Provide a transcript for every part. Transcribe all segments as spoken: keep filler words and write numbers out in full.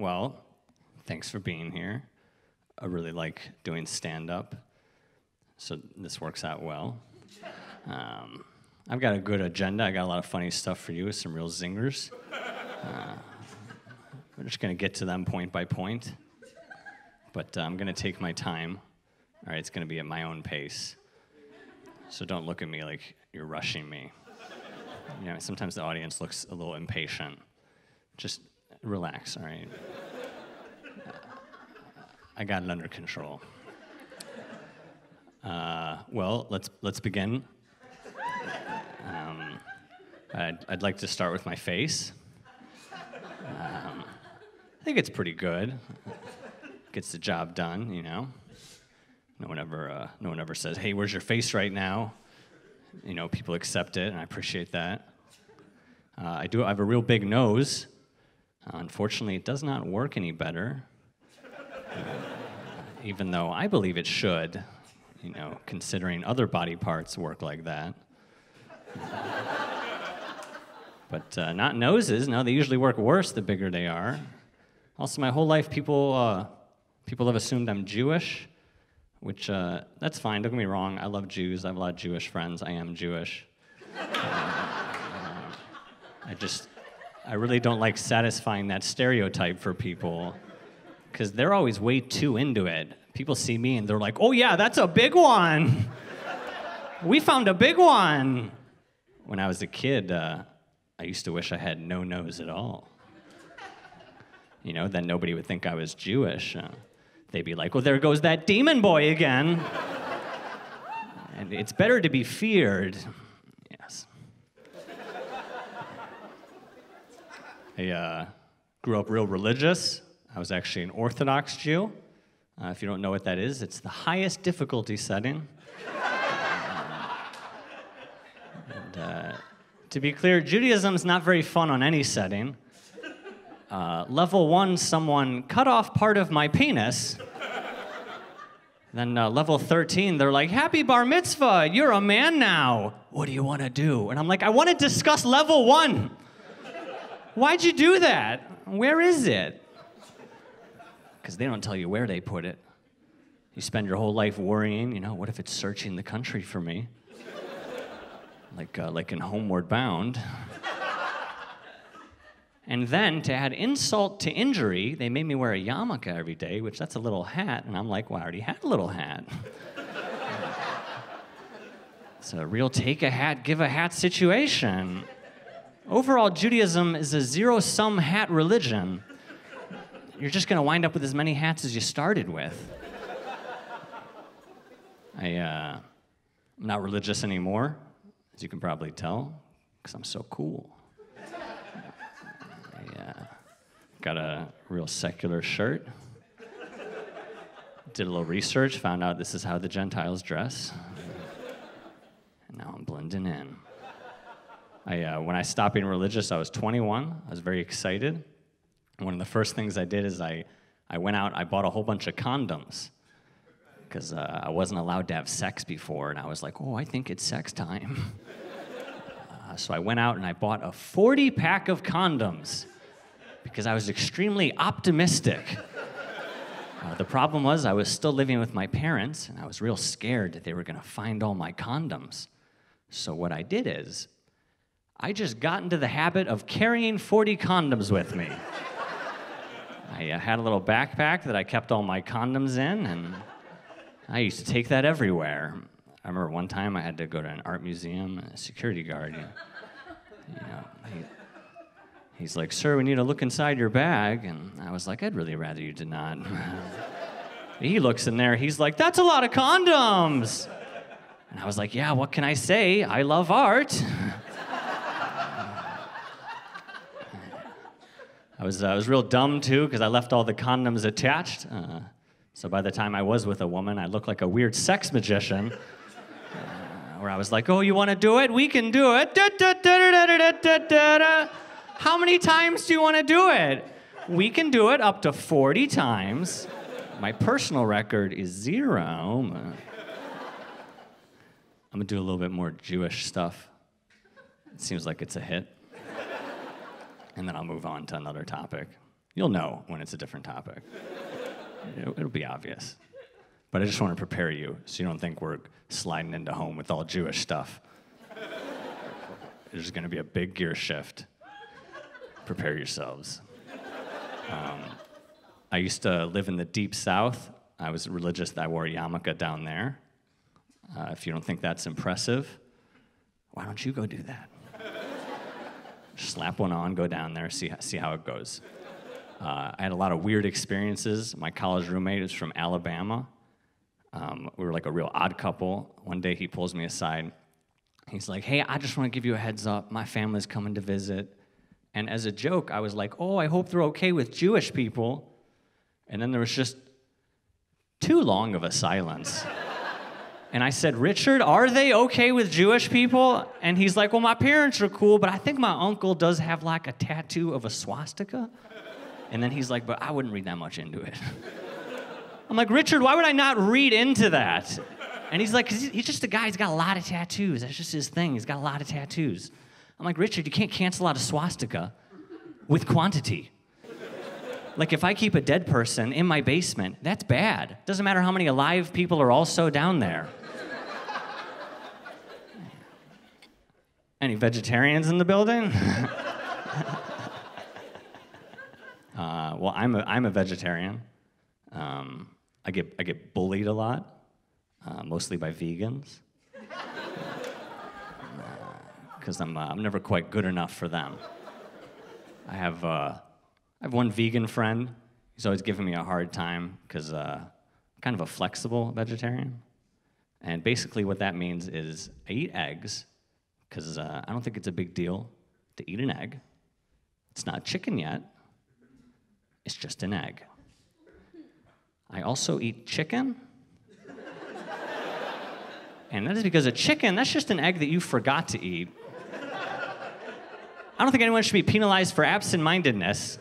well, thanks for being here. I really like doing stand-up, so this works out well. Um, I've got a good agenda. I got a lot of funny stuff for you, some real zingers. Uh, we're just gonna get to them point by point, but uh, I'm gonna take my time. All right, it's gonna be at my own pace. So don't look at me like you're rushing me. You know, sometimes the audience looks a little impatient. Just relax, all right? I got it under control. Uh, well, let's let's begin. Um, I'd, I'd like to start with my face. Um, I think it's pretty good. Gets the job done, you know. No one ever uh, no one ever says, "Hey, where's your face right now?" You know, people accept it, and I appreciate that. Uh, I do. I have a real big nose. Uh, unfortunately, it does not work any better. Even though I believe it should, you know, considering other body parts work like that. But uh, not noses. No, they usually work worse the bigger they are. Also, my whole life, people uh, people have assumed I'm Jewish, which uh, that's fine. Don't get me wrong. I love Jews. I have a lot of Jewish friends. I am Jewish. Uh, uh, I just, I really don't like satisfying that stereotype for people, because they're always way too into it. People see me and they're like, "Oh yeah, that's a big one. We found a big one." When I was a kid, uh, I used to wish I had no nose at all. You know, then nobody would think I was Jewish. Uh, they'd be like, "Well, there goes that demon boy again." And it's better to be feared. Yes. I uh, grew up real religious. I was actually an Orthodox Jew. Uh, if you don't know what that is, it's the highest difficulty setting. uh, and, uh, to be clear, Judaism's not very fun on any setting. Uh, level one, someone cut off part of my penis. Then uh, level thirteen, they're like, "Happy bar mitzvah, you're a man now. What do you want to do?" And I'm like, "I want to discuss level one. Why'd you do that? Where is it?" Because they don't tell you where they put it. You spend your whole life worrying, you know, what if it's searching the country for me? like, uh, like in Homeward Bound. And then, to add insult to injury, they made me wear a yarmulke every day, which that's a little hat, and I'm like, well, I already had a little hat. It's a real take a hat, give a hat situation. Overall, Judaism is a zero-sum hat religion. You're just gonna wind up with as many hats as you started with. I, uh, I'm not religious anymore, as you can probably tell, because I'm so cool. I uh, got a real secular shirt. Did a little research, found out this is how the Gentiles dress. And now I'm blending in. I, uh, when I stopped being religious, I was twenty-one. I was very excited. One of the first things I did is I, I went out, I bought a whole bunch of condoms, because uh, I wasn't allowed to have sex before, and I was like, oh, I think it's sex time. uh, so I went out and I bought a forty pack of condoms, because I was extremely optimistic. uh, the problem was I was still living with my parents, and I was real scared that they were gonna find all my condoms. So what I did is, I just got into the habit of carrying forty condoms with me. I had a little backpack that I kept all my condoms in, and I used to take that everywhere. I remember one time I had to go to an art museum, and a security guard, you know, he, he's like, "Sir, we need to look inside your bag." And I was like, "I'd really rather you did not." He looks in there, he's like, "That's a lot of condoms." And I was like, yeah, what can I say? I love art. I was, uh, I was real dumb, too, because I left all the condoms attached. Uh, so by the time I was with a woman, I looked like a weird sex magician, uh, where I was like, "Oh, you want to do it? We can do it. Da, da, da, da, da, da, da, da. How many times do you want to do it? We can do it up to forty times. My personal record is zero. I'm going to do a little bit more Jewish stuff. It seems like it's a hit. And then I'll move on to another topic. You'll know when it's a different topic. It'll be obvious. But I just want to prepare you so you don't think we're sliding into home with all Jewish stuff. There's going to be a big gear shift. Prepare yourselves. Um, I used to live in the deep south. I was religious. I wore a yarmulke down there. Uh, if you don't think that's impressive, why don't you go do that? Slap one on, go down there, see, see how it goes. Uh, I had a lot of weird experiences. My college roommate is from Alabama. Um, we were like a real odd couple. One day he pulls me aside. He's like, hey, I just want to give you a heads up. My family's coming to visit. And as a joke, I was like, oh, I hope they're okay with Jewish people. And then there was just too long of a silence. And I said, Richard, are they okay with Jewish people? And he's like, well, my parents are cool, but I think my uncle does have like a tattoo of a swastika. And then he's like, but I wouldn't read that much into it. I'm like, Richard, why would I not read into that? And he's like, because he's just a guy, he's got a lot of tattoos. That's just his thing, he's got a lot of tattoos. I'm like, Richard, you can't cancel out a swastika with quantity. Like if I keep a dead person in my basement, that's bad. Doesn't matter how many alive people are also down there. Any vegetarians in the building? Uh, well, I'm a, I'm a vegetarian. Um, I get, I get bullied a lot, uh, mostly by vegans. Because uh, I'm, uh, I'm never quite good enough for them. I have, uh, I have one vegan friend. He's always giving me a hard time because uh, I'm kind of a flexible vegetarian. And basically what that means is I eat eggs because uh, I don't think it's a big deal to eat an egg. It's not chicken yet. It's just an egg. I also eat chicken. And that is because a chicken, that's just an egg that you forgot to eat. I don't think anyone should be penalized for absent-mindedness.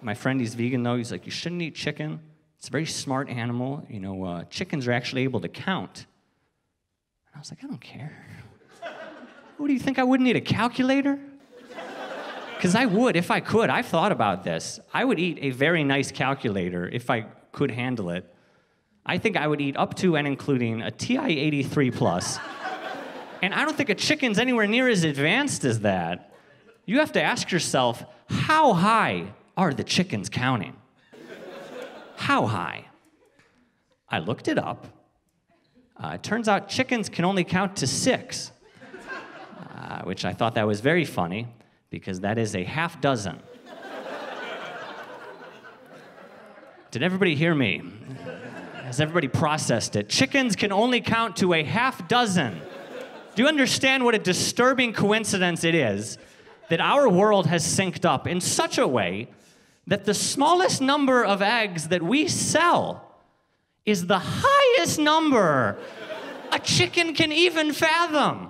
My friend, he's vegan though, he's like, you shouldn't eat chicken. It's a very smart animal. You know, uh, chickens are actually able to count. And I was like, I don't care. What do you think, I wouldn't need a calculator? Because I would, if I could. I've thought about this. I would eat a very nice calculator if I could handle it. I think I would eat up to and including a T I eighty-three plus. And I don't think a chicken's anywhere near as advanced as that. You have to ask yourself, how high are the chickens counting? How high? I looked it up. Uh, it turns out chickens can only count to six, uh, which I thought that was very funny, because that is a half dozen. Did everybody hear me? Has everybody processed it? Chickens can only count to a half dozen. Do you understand what a disturbing coincidence it is that our world has synced up in such a way that the smallest number of eggs that we sell is the highest number a chicken can even fathom?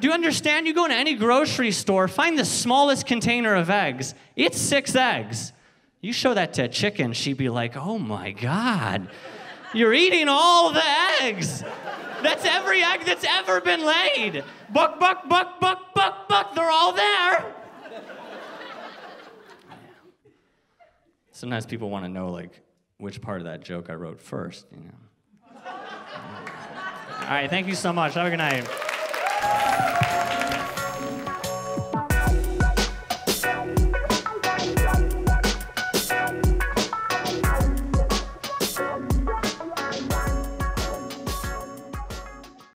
Do you understand? You go into any grocery store, find the smallest container of eggs. It's six eggs. You show that to a chicken, she'd be like, oh my God, you're eating all the eggs. That's every egg that's ever been laid. Buck, buck, buck, buck, buck, buck, they're all there. Sometimes people want to know, like, which part of that joke I wrote first, you know. All right, thank you so much. Have a good night.